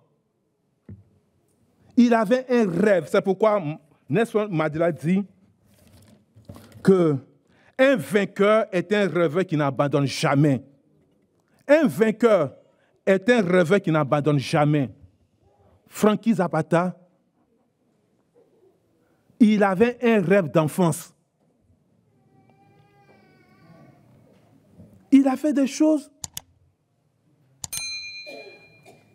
il avait un rêve. C'est pourquoi Nelson Mandela dit qu'un vainqueur est un rêveur qui n'abandonne jamais. Un vainqueur est un rêveur qui n'abandonne jamais. Frankie Zapata, il avait un rêve d'enfance. Il a fait des choses.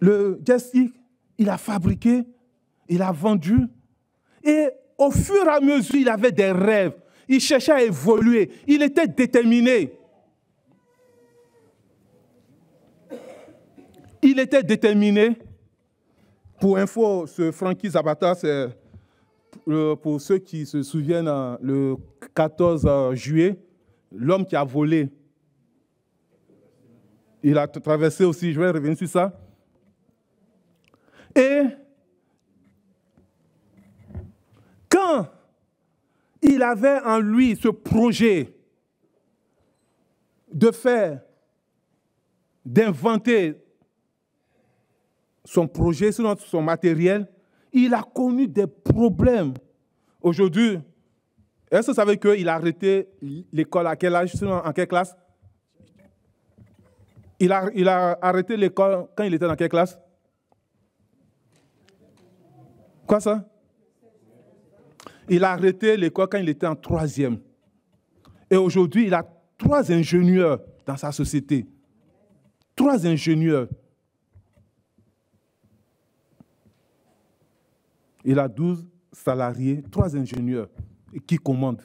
le Jessic, il a fabriqué, il a vendu. Et au fur et à mesure, il avait des rêves. Il cherchait à évoluer. Il était déterminé. Il était déterminé. Pour info, ce Frankie Zapata, c'est pour ceux qui se souviennent, le 14 juillet, l'homme qui a volé. Il a traversé aussi, je vais revenir sur ça. Et quand il avait en lui ce projet de faire, d'inventer son projet, son matériel, il a connu des problèmes. Aujourd'hui, est-ce que vous savez qu'il a arrêté l'école à quel âge, en quelle classe? Il a arrêté l'école quand il était dans quelle classe? Quoi ça? Il a arrêté l'école quand il était en troisième. Et aujourd'hui, il a 3 ingénieurs dans sa société. 3 ingénieurs. Il a 12 salariés, 3 ingénieurs qui commandent.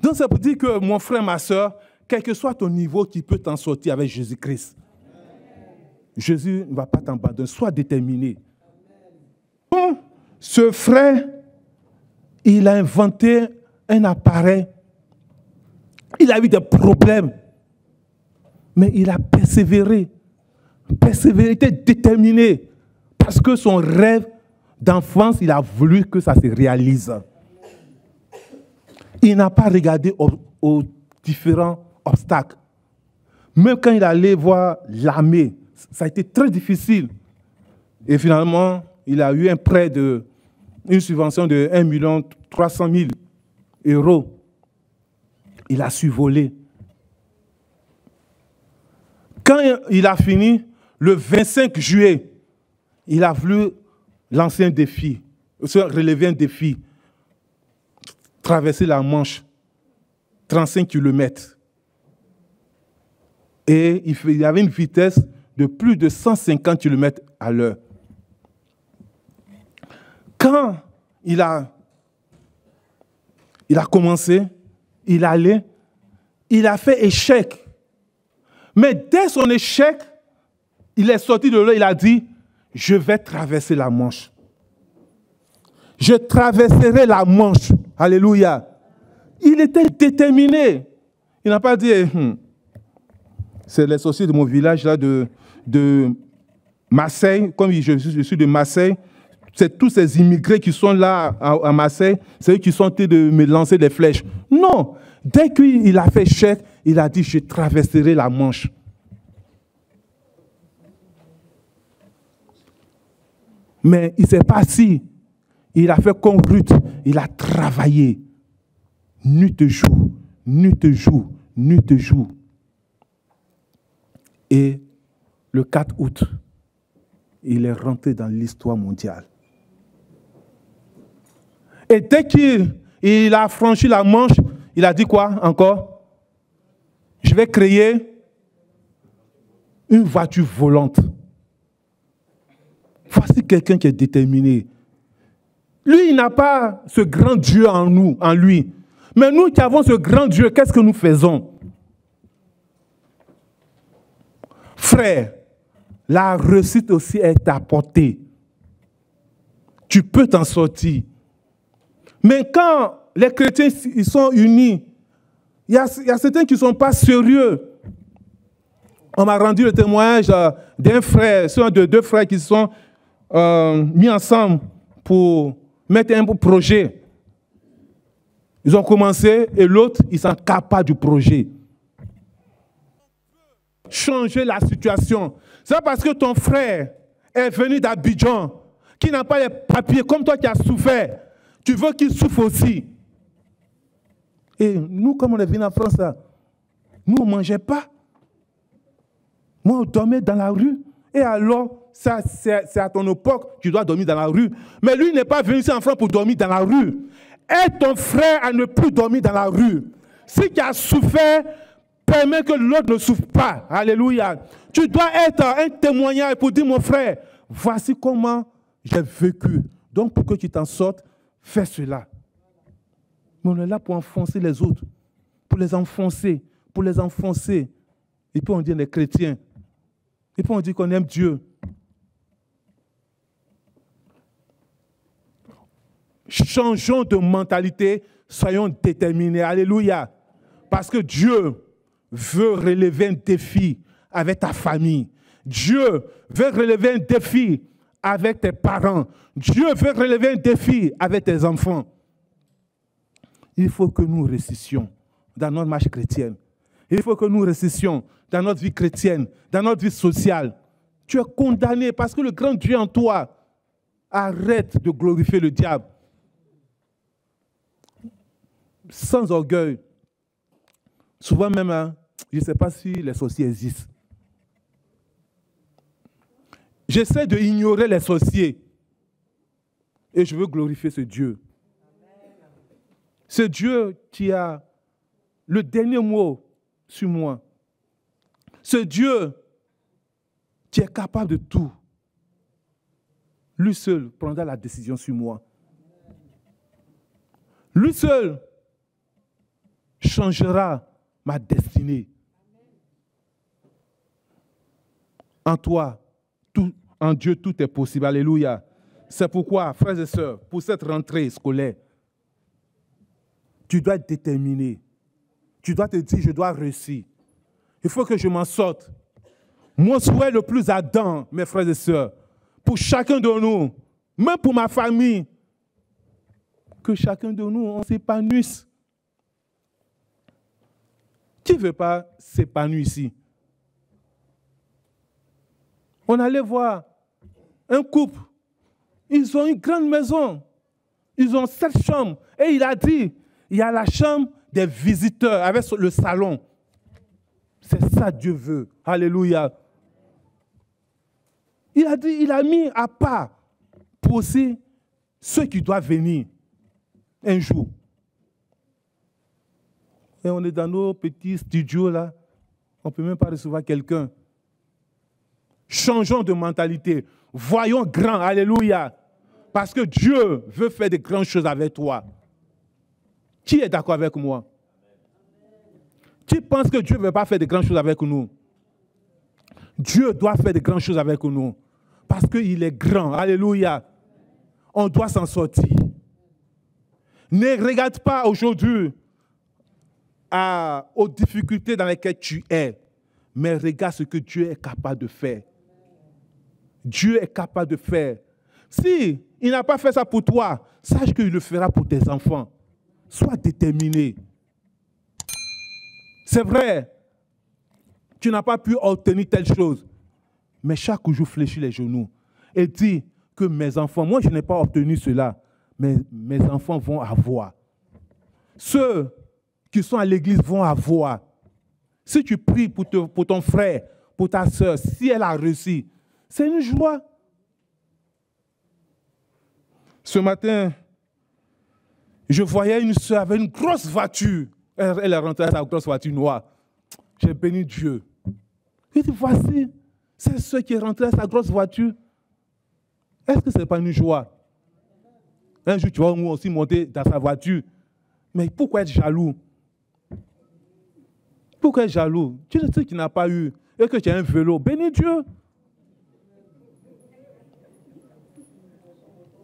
Donc ça veut dire que mon frère, ma soeur, quel que soit ton niveau, tu peux t'en sortir avec Jésus-Christ. Jésus ne va pas t'abandonner. Sois déterminé. Bon, ce frère, il a inventé un appareil. Il a eu des problèmes. Mais il a persévéré. Persévéré, il était déterminé. Parce que son rêve d'enfance, il a voulu que ça se réalise. Il n'a pas regardé aux différents obstacles. Même quand il allait voir l'armée, ça a été très difficile. Et finalement, il a eu un prêt de une subvention de 1 300 000 €. Il a survolé. Quand il a fini, le 25 juillet, il a voulu lancer un défi, relever un défi, traverser la Manche, 35 km. Et il y avait une vitesse de plus de 150 km à l'heure. Quand il a commencé, il allait, il a fait échec. Mais dès son échec, il est sorti de là, il a dit, je vais traverser la Manche. Je traverserai la Manche. Alléluia. Il était déterminé. Il n'a pas dit, c'est les sorciers de mon village là de Marseille, comme je suis de Marseille, c'est tous ces immigrés qui sont là à Marseille, c'est eux qui sont en train de me lancer des flèches. Non, dès qu'il a fait chèque, il a dit, je traverserai la Manche. Mais il ne s'est pas assis. Il a fait comme Ruth, il a travaillé. Nuit et jour, nuit et jour, nuit et jour. Et le 4 août, il est rentré dans l'histoire mondiale. Et dès qu'il a franchi la Manche, il a dit quoi encore? Je vais créer une voiture volante. Voici quelqu'un qui est déterminé. Lui, il n'a pas ce grand Dieu en nous, en lui. Mais nous qui avons ce grand Dieu, qu'est-ce que nous faisons? Frère, la réussite aussi est à portée. Tu peux t'en sortir. Mais quand les chrétiens ils sont unis, il y a certains qui ne sont pas sérieux. On m'a rendu le témoignage d'un frère, de 2 frères qui se sont mis ensemble pour mettre un projet. Ils ont commencé et l'autre, il s'en capa du projet. Changer la situation. C'est parce que ton frère est venu d'Abidjan, qui n'a pas les papiers, comme toi qui as souffert. Tu veux qu'il souffre aussi. Et nous, comme on est venu en France, nous, on ne mangeait pas. Moi, on dormait dans la rue. Et alors, ça, c'est à ton époque, tu dois dormir dans la rue. Mais lui n'est pas venu ici en France pour dormir dans la rue. Aide ton frère à ne plus dormir dans la rue. Si tu as souffert, permets que l'autre ne souffre pas. Alléluia. Tu dois être un témoignage pour dire, mon frère, voici comment j'ai vécu. Donc, pour que tu t'en sortes, fais cela. Mais on est là pour enfoncer les autres, pour les enfoncer, pour les enfoncer. Et puis on dit les chrétiens. Et puis on dit qu'on aime Dieu. Changeons de mentalité, soyons déterminés. Alléluia. Parce que Dieu veut relever un défi avec ta famille. Dieu veut relever un défi avec tes parents. Dieu veut relever un défi avec tes enfants. Il faut que nous réussissions dans notre marche chrétienne. Il faut que nous réussissions dans notre vie chrétienne, dans notre vie sociale. Tu es condamné parce que le grand Dieu en toi, arrête de glorifier le diable. Sans orgueil. Souvent même, hein, je ne sais pas si les sorciers existent. J'essaie d'ignorer les sorciers. Et je veux glorifier ce Dieu. C'est Dieu qui a le dernier mot sur moi. C'est Dieu qui est capable de tout. Lui seul prendra la décision sur moi. Lui seul changera ma destinée. En toi, tout, en Dieu, tout est possible. Alléluia. C'est pourquoi, frères et sœurs, pour cette rentrée scolaire, tu dois être déterminé. Tu dois te dire, je dois réussir. Il faut que je m'en sorte. Mon souhait le plus ardent, mes frères et sœurs, pour chacun de nous, même pour ma famille, que chacun de nous, on s'épanouisse. Qui ne veut pas s'épanouir ici? On allait voir un couple. Ils ont une grande maison. Ils ont 7 chambres. Et il a dit, il y a la chambre des visiteurs avec le salon. C'est ça que Dieu veut. Alléluia. Il a dit, il a mis à part pour aussi ceux qui doivent venir un jour. Et on est dans nos petits studios là. On ne peut même pas recevoir quelqu'un. Changeons de mentalité. Voyons grand. Alléluia. Parce que Dieu veut faire de grandes choses avec toi. Qui est d'accord avec moi? Qui pense que Dieu ne veut pas faire de grandes choses avec nous? Dieu doit faire de grandes choses avec nous. Parce qu'il est grand. Alléluia. On doit s'en sortir. Ne regarde pas aujourd'hui aux difficultés dans lesquelles tu es, mais regarde ce que Dieu est capable de faire. Dieu est capable de faire. Si il n'a pas fait ça pour toi, sache qu'il le fera pour tes enfants. Sois déterminé. C'est vrai, tu n'as pas pu obtenir telle chose, mais chaque jour fléchis les genoux et dis que mes enfants, moi je n'ai pas obtenu cela, mais mes enfants vont avoir. Ceux qui sont à l'église vont avoir. Si tu pries pour ton frère, pour ta soeur, si elle a réussi, c'est une joie. Ce matin, je voyais une soeur avec une grosse voiture. Elle est rentrée dans sa grosse voiture noire. J'ai béni Dieu. Il dit, voici, c'est ce qui est rentré dans sa grosse voiture. Est-ce que ce n'est pas une joie? Un jour, tu vas nous aussi monter dans sa voiture. Mais pourquoi être jaloux? Pourquoi être jaloux? Tu es celui qui n'a pas eu et que tu as un vélo. Bénis Dieu.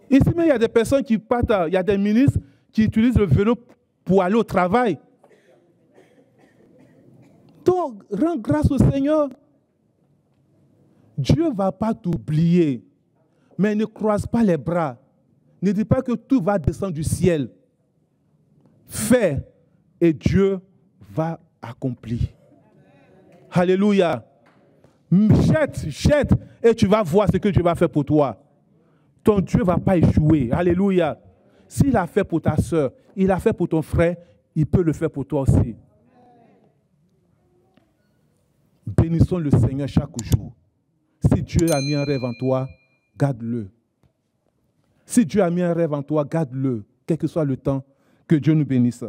Ici, mais il y a des personnes qui partent, il y a des ministres qui utilisent le vélo pour aller au travail. Donc, rends grâce au Seigneur. Dieu ne va pas t'oublier, mais ne croise pas les bras. Ne dis pas que tout va descendre du ciel. Fais et Dieu va accomplir. Alléluia. Jette et tu vas voir ce que Dieu va faire pour toi. Ton Dieu ne va pas échouer. Alléluia. S'il a fait pour ta soeur, il a fait pour ton frère, il peut le faire pour toi aussi. Bénissons le Seigneur chaque jour. Si Dieu a mis un rêve en toi, garde-le. Si Dieu a mis un rêve en toi, garde-le, quel que soit le temps. Que Dieu nous bénisse.